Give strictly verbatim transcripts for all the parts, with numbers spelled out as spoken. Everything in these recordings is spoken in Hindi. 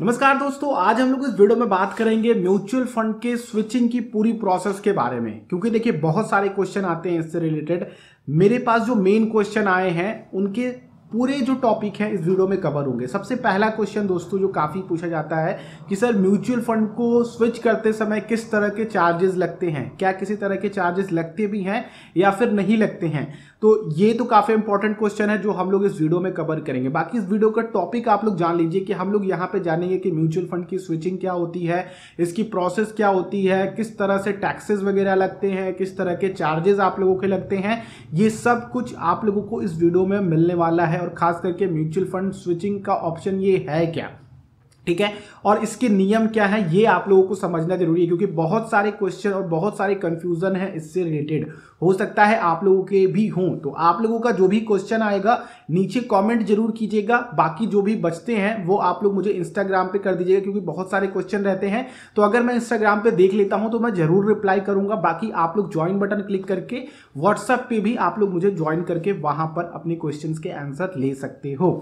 नमस्कार दोस्तों, आज हम लोग इस वीडियो में बात करेंगे म्यूचुअल फंड के स्विचिंग की पूरी प्रोसेस के बारे में, क्योंकि देखिए बहुत सारे क्वेश्चन आते हैं इससे रिलेटेड। मेरे पास जो मेन क्वेश्चन आए हैं उनके पूरे जो टॉपिक है इस वीडियो में कवर होंगे। सबसे पहला क्वेश्चन दोस्तों जो काफ़ी पूछा जाता है कि सर म्यूचुअल फंड को स्विच करते समय किस तरह के चार्जेस लगते हैं, क्या किसी तरह के चार्जेस लगते भी हैं या फिर नहीं लगते हैं। तो ये तो काफ़ी इंपॉर्टेंट क्वेश्चन है जो हम लोग इस वीडियो में कवर करेंगे। बाकी इस वीडियो का टॉपिक आप लोग जान लीजिए कि हम लोग यहाँ पर जानेंगे कि म्यूचुअल फंड की स्विचिंग क्या होती है, इसकी प्रोसेस क्या होती है, किस तरह से टैक्सेस वगैरह लगते हैं, किस तरह के चार्जेस आप लोगों के लगते हैं। ये सब कुछ आप लोगों को इस वीडियो में मिलने वाला है, और खास करके म्यूचुअल फंड स्विचिंग का ऑप्शन ये है क्या, ठीक है, और इसके नियम क्या है, ये आप लोगों को समझना जरूरी है, क्योंकि बहुत सारे क्वेश्चन और बहुत सारे कंफ्यूजन है इससे रिलेटेड। हो सकता है आप लोगों के भी हों, तो आप लोगों का जो भी क्वेश्चन आएगा नीचे कमेंट जरूर कीजिएगा। बाकी जो भी बचते हैं वो आप लोग मुझे इंस्टाग्राम पे कर दीजिएगा, क्योंकि बहुत सारे क्वेश्चन रहते हैं, तो अगर मैं इंस्टाग्राम पे देख लेता हूं तो मैं जरूर रिप्लाई करूंगा। बाकी आप लोग ज्वाइन बटन क्लिक करके व्हाट्सएप पे भी आप लोग मुझे ज्वाइन करके वहां पर अपने क्वेश्चन के आंसर ले सकते हो,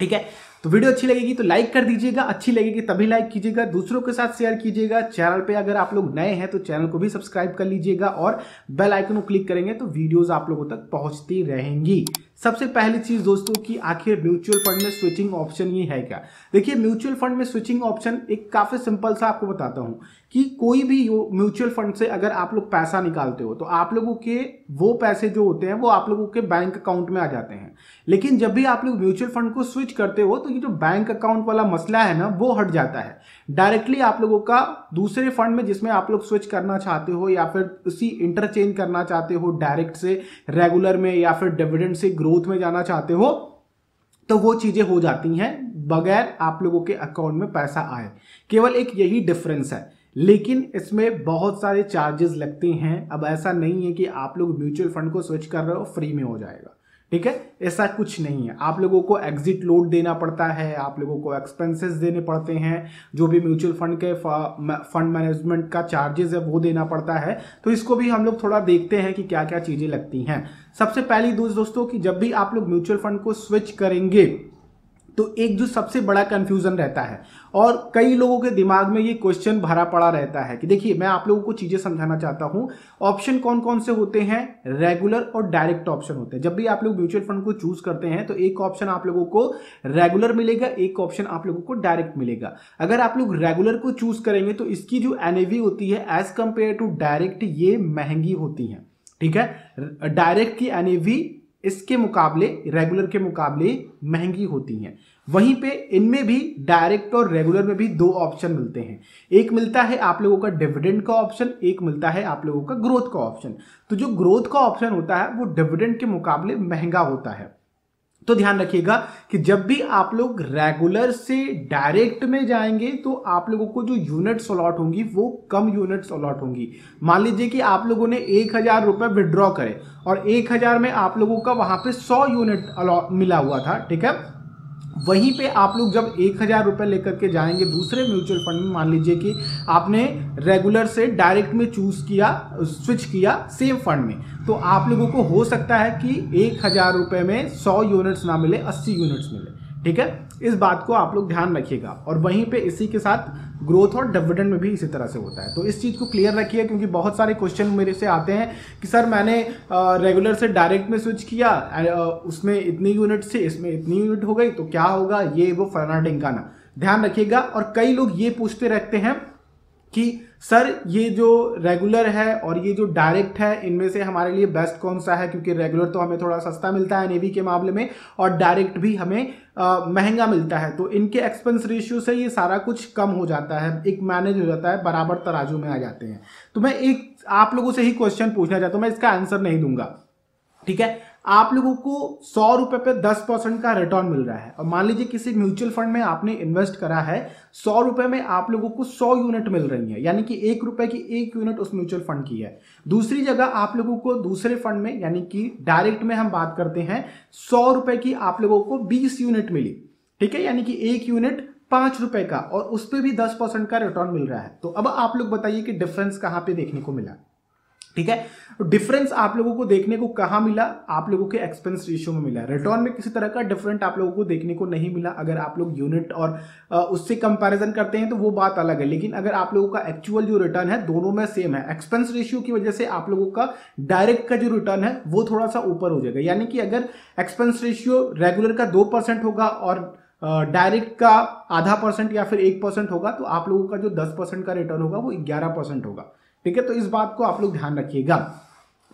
ठीक है। तो वीडियो अच्छी लगेगी तो लाइक कर दीजिएगा, अच्छी लगेगी तभी लाइक कीजिएगा, दूसरों के साथ शेयर कीजिएगा। चैनल पे अगर आप लोग नए हैं तो चैनल को भी सब्सक्राइब कर लीजिएगा, और बेल आइकन को क्लिक करेंगे तो वीडियोस आप लोगों तक पहुंचती रहेंगी। सबसे पहली चीज दोस्तों कि आखिर म्यूचुअल फंड में स्विचिंग ऑप्शन ये है क्या। देखिए म्यूचुअल फंड में स्विचिंग ऑप्शन एक काफी सिंपल सा आपको बताता हूं कि कोई भी म्यूचुअल फंड से अगर आप लोग पैसा निकालते हो तो आप लोगों के वो पैसे जो होते हैं वो आप लोगों के बैंक अकाउंट में आ जाते हैं, लेकिन जब भी आप लोग म्यूचुअल फंड को स्विच करते हो तो ये जो बैंक अकाउंट वाला मसला है ना वो हट जाता है। डायरेक्टली आप लोगों का दूसरे फंड में जिसमें आप लोग स्विच करना चाहते हो या फिर उसी इंटरचेंज करना चाहते हो, डायरेक्ट से रेगुलर में या फिर डिविडेंड से ग्रोथ में जाना चाहते हो, तो वो चीजें हो जाती हैं बगैर आप लोगों के अकाउंट में पैसा आए। केवल एक यही डिफरेंस है, लेकिन इसमें बहुत सारे चार्जेस लगते हैं। अब ऐसा नहीं है कि आप लोग म्यूचुअल फंड को स्विच कर रहे हो फ्री में हो जाएगा, ठीक है, ऐसा कुछ नहीं है। आप लोगों को एग्जिट लोड देना पड़ता है, आप लोगों को एक्सपेंसेस देने पड़ते हैं, जो भी म्यूचुअल फंड के फंड मैनेजमेंट का चार्जेस है वो देना पड़ता है। तो इसको भी हम लोग थोड़ा देखते हैं कि क्या क्या चीज़ें लगती हैं। सबसे पहली दोस्त दोस्तों कि जब भी आप लोग म्यूचुअल फंड को स्विच करेंगे तो एक जो सबसे बड़ा कन्फ्यूज़न रहता है और कई लोगों के दिमाग में ये क्वेश्चन भरा पड़ा रहता है कि देखिए मैं आप लोगों को चीज़ें समझाना चाहता हूँ। ऑप्शन कौन कौन से होते हैं, रेगुलर और डायरेक्ट ऑप्शन होते हैं। जब भी आप लोग म्यूचुअल फंड को चूज़ करते हैं तो एक ऑप्शन आप लोगों को रेगुलर मिलेगा, एक ऑप्शन आप लोगों को डायरेक्ट मिलेगा। अगर आप लोग रेगुलर को चूज़ करेंगे तो इसकी जो एनएवी होती है एज़ कम्पेयर टू डायरेक्ट ये महंगी होती है, ठीक है। डायरेक्ट की एनएवी इसके मुकाबले रेगुलर के मुकाबले महंगी होती हैं। वहीं पे इनमें भी डायरेक्ट और रेगुलर में भी दो ऑप्शन मिलते हैं, एक मिलता है आप लोगों का डिविडेंड का ऑप्शन, एक मिलता है आप लोगों का ग्रोथ का ऑप्शन। तो जो ग्रोथ का ऑप्शन होता है वो डिविडेंड के मुकाबले महंगा होता है। तो ध्यान रखिएगा कि जब भी आप लोग रेगुलर से डायरेक्ट में जाएंगे तो आप लोगों को जो यूनिट्स अलॉट होंगी वो कम यूनिट्स अलॉट होंगी। मान लीजिए कि आप लोगों ने एक हज़ार रुपये विड्रॉ करे और एक हज़ार में आप लोगों का वहाँ पे सौ यूनिट अलॉट मिला हुआ था, ठीक है। वहीं पे आप लोग जब एक हज़ार रुपये लेकर के जाएंगे दूसरे म्यूचुअल फंड में, मान लीजिए कि आपने रेगुलर से डायरेक्ट में चूज़ किया, स्विच किया सेम फंड में, तो आप लोगों को हो सकता है कि एक हज़ार रुपये में सौ यूनिट्स ना मिले, अस्सी यूनिट्स मिले, ठीक है। इस बात को आप लोग ध्यान रखिएगा। और वहीं पे इसी के साथ ग्रोथ और डिविडेंड में भी इसी तरह से होता है। तो इस चीज़ को क्लियर रखिए, क्योंकि बहुत सारे क्वेश्चन मेरे से आते हैं कि सर मैंने रेगुलर से डायरेक्ट में स्विच किया, उसमें इतनी यूनिट से इसमें इतनी यूनिट हो गई तो क्या होगा, ये वो फलाना ढिंकाना। ध्यान रखिएगा। और कई लोग ये पूछते रहते हैं कि सर ये जो रेगुलर है और ये जो डायरेक्ट है इनमें से हमारे लिए बेस्ट कौन सा है, क्योंकि रेगुलर तो हमें थोड़ा सस्ता मिलता है नेवी के मामले में और डायरेक्ट भी हमें आ, महंगा मिलता है, तो इनके एक्सपेंस रेशियो से ये सारा कुछ कम हो जाता है, एक मैनेज हो जाता है, बराबर तराजू में आ जाते हैं। तो मैं एक आप लोगों से ही क्वेश्चन पूछना चाहता हूँ, मैं इसका आंसर नहीं दूंगा, ठीक है। आप लोगों को सौ रुपये पे दस परसेंट का रिटर्न मिल रहा है, और मान लीजिए किसी म्यूचुअल फंड में आपने इन्वेस्ट करा है, सौ रुपये में आप लोगों को सौ यूनिट मिल रही है, यानी कि एक रुपये की एक यूनिट उस म्यूचुअल फंड की है। दूसरी जगह आप लोगों को दूसरे फंड में, यानी कि डायरेक्ट में हम बात करते हैं, सौ रुपये की आप लोगों को बीस यूनिट मिली, ठीक है, यानी कि एक यूनिट पाँच रुपये का, और उस पर भी दस परसेंट का रिटर्न मिल रहा है। तो अब आप लोग बताइए कि डिफरेंस कहाँ पर देखने को मिला, ठीक है। डिफरेंस आप लोगों को देखने को कहाँ मिला, आप लोगों के एक्सपेंस रेशियो में मिला। रिटर्न में किसी तरह का डिफरेंट आप लोगों को देखने को नहीं मिला। अगर आप लोग यूनिट और उससे कंपैरिजन करते हैं तो वो बात अलग है, लेकिन अगर आप लोगों का एक्चुअल जो रिटर्न है दोनों में सेम है। एक्सपेंस रेशियो की वजह से आप लोगों का डायरेक्ट का जो रिटर्न है वो थोड़ा सा ऊपर हो जाएगा, यानी कि अगर एक्सपेंस रेशियो रेगुलर का दो परसेंट होगा और डायरेक्ट uh, का आधा परसेंट या फिर एक परसेंट होगा तो आप लोगों का जो दस परसेंट का रिटर्न होगा वो ग्यारह परसेंट होगा। ठीक है, तो इस बात को आप लोग ध्यान रखिएगा।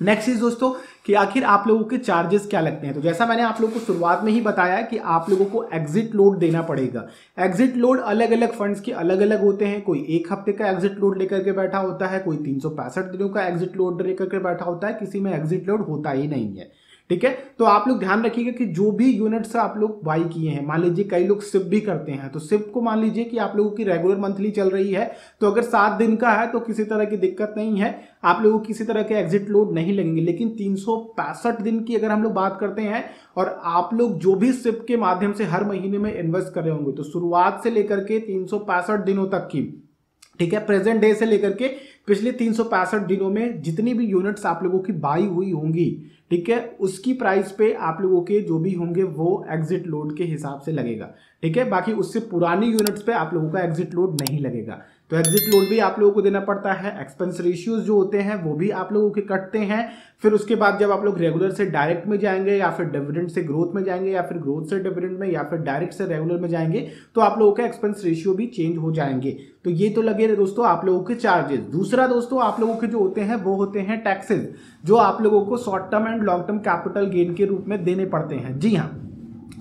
नेक्स्ट इज दोस्तों कि आखिर आप लोगों के चार्जेस क्या लगते हैं। तो जैसा मैंने आप लोगों को शुरुआत में ही बताया कि आप लोगों को एग्जिट लोड देना पड़ेगा। एग्जिट लोड अलग अलग फंड्स के अलग अलग होते हैं। कोई एक हफ्ते का एग्जिट लोड लेकर के बैठा होता है, कोई तीन सौ पैंसठ दिनों का एग्जिट लोड लेकर के बैठा होता है, किसी में एग्जिट लोड होता ही नहीं है। ठीक है, तो आप लोग ध्यान रखिएगा कि जो भी यूनिट्स आप लोग बाई किए हैं, मान लीजिए कई लोग सिप भी करते हैं, तो सिप को मान लीजिए कि आप लोगों की रेगुलर मंथली चल रही है, तो अगर सात दिन का है तो किसी तरह की दिक्कत नहीं है, आप लोगों को किसी तरह के एग्जिट लोड नहीं लगेंगे। लेकिन तीन सौ पैंसठ दिन की अगर हम लोग बात करते हैं और आप लोग जो भी सिप के माध्यम से हर महीने में इन्वेस्ट कर रहे होंगे, तो शुरुआत से लेकर के तीन सौ पैंसठ दिनों तक की, ठीक है, प्रेजेंट डे से लेकर के पिछले तीन सौ पैंसठ दिनों में जितनी भी यूनिट्स आप लोगों की बाई हुई होंगी, ठीक है, उसकी प्राइस पे आप लोगों के जो भी होंगे वो एग्जिट लोड के हिसाब से लगेगा। ठीक है, बाकी उससे पुरानी यूनिट्स पे आप लोगों का एग्जिट लोड नहीं लगेगा। तो एग्जिट लोड भी आप लोगों को देना पड़ता है, एक्सपेंस रेशियोज जो होते हैं वो भी आप लोगों के कटते हैं। फिर उसके बाद जब आप लोग रेगुलर से डायरेक्ट में जाएंगे या फिर डिविडेंड से ग्रोथ में जाएंगे या फिर ग्रोथ से डिविडेंड में या फिर डायरेक्ट से रेगुलर में जाएंगे तो आप लोगों का एक्सपेंस रेशियो भी चेंज हो जाएंगे। तो ये तो लगे रहे दोस्तों आप लोगों के चार्जेस। दूसरा दोस्तों आप लोगों के जो होते हैं वो होते हैं टैक्सेस, जो आप लोगों को short term and long term capital gain के रूप में देने पड़ते हैं। जी हाँ,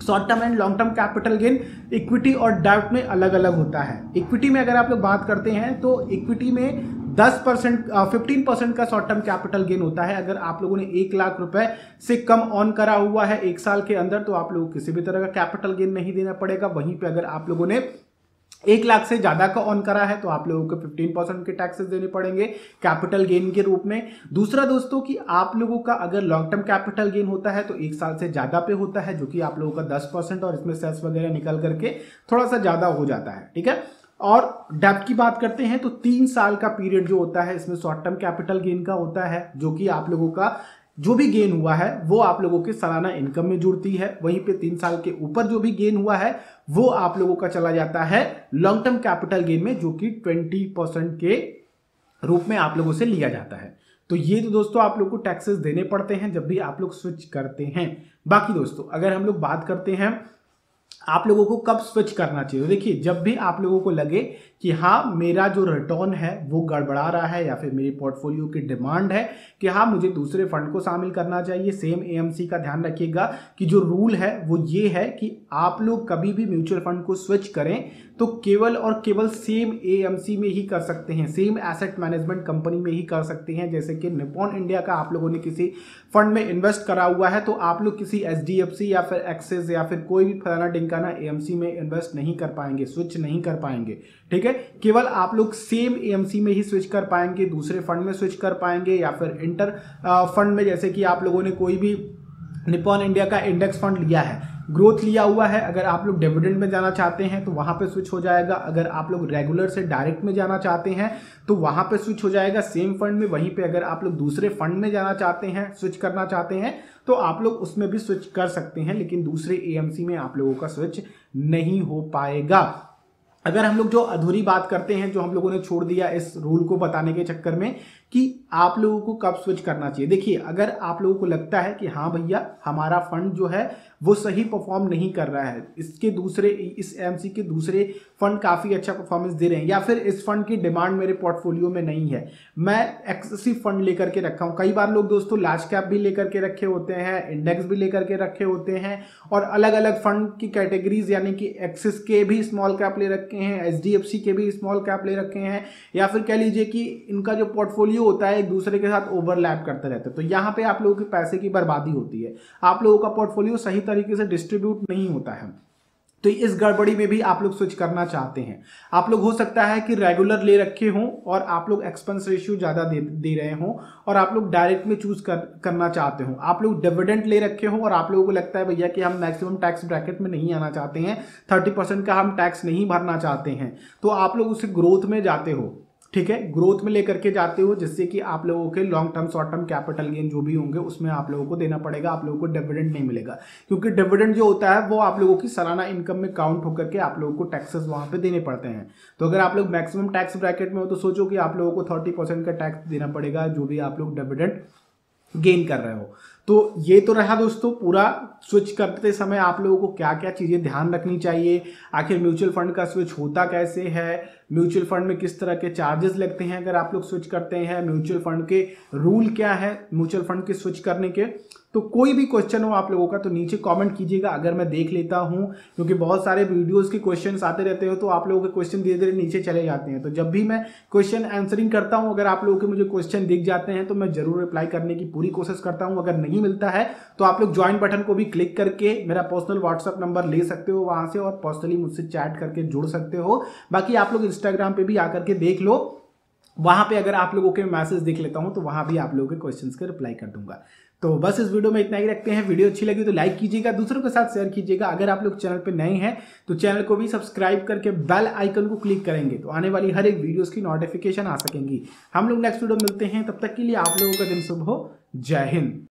short term and long term capital gain equity और डेब्ट में अलग अलग होता है। इक्विटी में अगर आप लोग बात करते हैं तो इक्विटी में दस परसेंट फिफ्टीन परसेंट का शॉर्ट टर्म कैपिटल गेन होता है। अगर आप लोगों ने एक लाख रुपए से कम ऑन करा हुआ है एक साल के अंदर तो आप लोगों को किसी भी तरह का कैपिटल गेन नहीं देना पड़ेगा। वहीं पर अगर आप लोगों ने एक लाख से ज़्यादा का ऑन करा है तो आप लोगों को पंद्रह परसेंट के टैक्सेस देने पड़ेंगे कैपिटल गेन के रूप में। दूसरा दोस्तों कि आप लोगों का अगर लॉन्ग टर्म कैपिटल गेन होता है तो एक साल से ज़्यादा पे होता है, जो कि आप लोगों का दस परसेंट और इसमें सेस वगैरह निकल करके थोड़ा सा ज़्यादा हो जाता है। ठीक है, और डेब्ट की बात करते हैं तो तीन साल का पीरियड जो होता है इसमें शॉर्ट टर्म कैपिटल गेन का होता है, जो कि आप लोगों का जो भी गेन हुआ है वो आप लोगों के सालाना इनकम में जुड़ती है। वहीं पे तीन साल के ऊपर जो भी गेन हुआ है वो आप लोगों का चला जाता है लॉन्ग टर्म कैपिटल गेन में, जो कि बीस परसेंट के रूप में आप लोगों से लिया जाता है। तो ये तो दोस्तों आप लोगों को टैक्सेस देने पड़ते हैं जब भी आप लोग स्विच करते हैं। बाकी दोस्तों अगर हम लोग बात करते हैं आप लोगों को कब स्विच करना चाहिए, देखिए जब भी आप लोगों को लगे कि हाँ मेरा जो रिटर्न है वो गड़बड़ा रहा है या फिर मेरी पोर्टफोलियो की डिमांड है कि हाँ मुझे दूसरे फंड को शामिल करना चाहिए। सेम एएमसी का ध्यान रखिएगा कि जो रूल है वो ये है कि आप लोग कभी भी म्यूचुअल फंड को स्विच करें तो केवल और केवल सेम एएमसी में ही कर सकते हैं, सेम एसेट मैनेजमेंट कंपनी में ही कर सकते हैं। जैसे कि निप्पॉन इंडिया का आप लोगों ने किसी फंड में इन्वेस्ट करा हुआ है तो आप लोग किसी एचडीएफसी या फिर एक्सिस या फिर कोई भी फलाना ढिंकाना एएमसी में इन्वेस्ट नहीं कर पाएंगे, स्विच नहीं कर पाएंगे। ठीक है, केवल आप लोग सेम एएमसी में ही स्विच कर पाएंगे, दूसरे फंड में स्विच कर पाएंगे या फिर इंटर फंड में। जैसे कि आप लोगों ने कोई भी निप्पॉन इंडिया का इंडेक्स फंड लिया है, ग्रोथ लिया हुआ है, अगर आप लोग डिविडेंड में जाना चाहते हैं तो वहाँ पे स्विच हो जाएगा। अगर आप लोग रेगुलर से डायरेक्ट में जाना चाहते हैं तो वहाँ पे स्विच हो जाएगा सेम फंड में। वहीं पे अगर आप लोग दूसरे फंड में जाना चाहते हैं, स्विच करना चाहते हैं तो आप लोग उसमें भी स्विच कर सकते हैं, लेकिन दूसरे एएमसी में आप लोगों का स्विच नहीं हो पाएगा। अगर हम लोग जो अधूरी बात करते हैं जो हम लोगों ने छोड़ दिया इस रूल को बताने के चक्कर में कि आप लोगों को कब स्विच करना चाहिए, देखिए अगर आप लोगों को लगता है कि हाँ भैया हमारा फंड जो है वो सही परफॉर्म नहीं कर रहा है, इसके दूसरे इस एएमसी के दूसरे फंड काफ़ी अच्छा परफॉर्मेंस दे रहे हैं या फिर इस फंड की डिमांड मेरे पोर्टफोलियो में नहीं है, मैं एक्सेसिव फंड लेकर के रखा हूँ। कई बार लोग दोस्तों लार्ज कैप भी लेकर के रखे होते हैं, इंडेक्स भी लेकर के रखे होते हैं और अलग अलग फंड की कैटेगरीज, यानी कि एक्सिस के भी स्मॉल कैप ले रखे हैं, एचडीएफसी के भी स्मॉल कैप ले रखे हैं, या फिर कह लीजिए कि इनका जो पोर्टफोलियो होता है एक दूसरे के साथ ओवरलैप करते रहते हैं। तो यहाँ पे आप लोगों के पैसे की बर्बादी होती है, आप लोगों का पोर्टफोलियो सही तरीके से डिस्ट्रीब्यूट नहीं होता है। तो इस गड़बड़ी में भी आप लोग स्विच करना चाहते हैं, आप लोग हो सकता है कि रेगुलर ले रखे हों और आप लोग एक्सपेंस रेशियो ज़्यादा दे दे रहे हों और आप लोग डायरेक्ट में चूज कर करना चाहते हो, आप लोग डिविडेंड ले रखे हों और आप लोगों को लगता है भैया कि हम मैक्सिमम टैक्स ब्रैकेट में नहीं आना चाहते हैं, थर्टी परसेंट का हम टैक्स नहीं भरना चाहते हैं, तो आप लोग उसे ग्रोथ में जाते हो। ठीक है, ग्रोथ में लेकर के जाते हो, जिससे कि आप लोगों के long term short term capital gain जो भी होंगे उसमें आप लोगों को देना पड़ेगा, आप लोगों को डिविडेंड नहीं मिलेगा, क्योंकि डिविडेंड जो होता है वो आप लोगों की सालाना इनकम में काउंट होकर के आप लोगों को टैक्सेस वहाँ पे देने पड़ते हैं। तो अगर आप लोग मैक्सिमम टैक्स ब्रैकेट में हो तो सोचो कि आप लोगों को थर्टी परसेंट का टैक्स देना पड़ेगा जो भी आप लोग डिविडेंड गेन कर रहे हो। तो ये तो रहा दोस्तों, पूरा स्विच करते समय आप लोगों को क्या क्या चीज़ें ध्यान रखनी चाहिए, आखिर म्यूचुअल फंड का स्विच होता कैसे है, म्यूचुअल फंड में किस तरह के चार्जेस लगते हैं अगर आप लोग स्विच करते हैं, म्यूचुअल फंड के रूल क्या है म्यूचुअल फंड के स्विच करने के। तो कोई भी क्वेश्चन हो आप लोगों का तो नीचे कमेंट कीजिएगा, अगर मैं देख लेता हूं, क्योंकि बहुत सारे वीडियोस के क्वेश्चंस आते रहते हो तो आप लोगों के क्वेश्चन धीरे धीरे नीचे चले जाते हैं। तो जब भी मैं क्वेश्चन आंसरिंग करता हूं, अगर आप लोगों के मुझे क्वेश्चन दिख जाते हैं तो मैं जरूर रिप्लाई करने की पूरी कोशिश करता हूँ। अगर नहीं मिलता है तो आप लोग ज्वाइन बटन को भी क्लिक करके मेरा पर्सनल व्हाट्सअप नंबर ले सकते हो वहाँ से, और पर्सनली मुझसे चैट करके जुड़ सकते हो। बाकी आप लोग इंस्टाग्राम पर भी आकर के देख लो, वहाँ पे अगर आप लोगों के मैसेज देख लेता हूँ तो वहाँ भी आप लोगों के क्वेश्चंस का रिप्लाई कर दूंगा। तो बस इस वीडियो में इतना ही रखते हैं, वीडियो अच्छी लगी तो लाइक कीजिएगा, दूसरों के साथ शेयर कीजिएगा। अगर आप लोग चैनल पे नए हैं तो चैनल को भी सब्सक्राइब करके बेल आइकन को क्लिक करेंगे तो आने वाली हर एक वीडियोज़ की नोटिफिकेशन आ सकेंगी। हम लोग नेक्स्ट वीडियो मिलते हैं, तब तक के लिए आप लोगों का दिन शुभ हो, जय हिंद।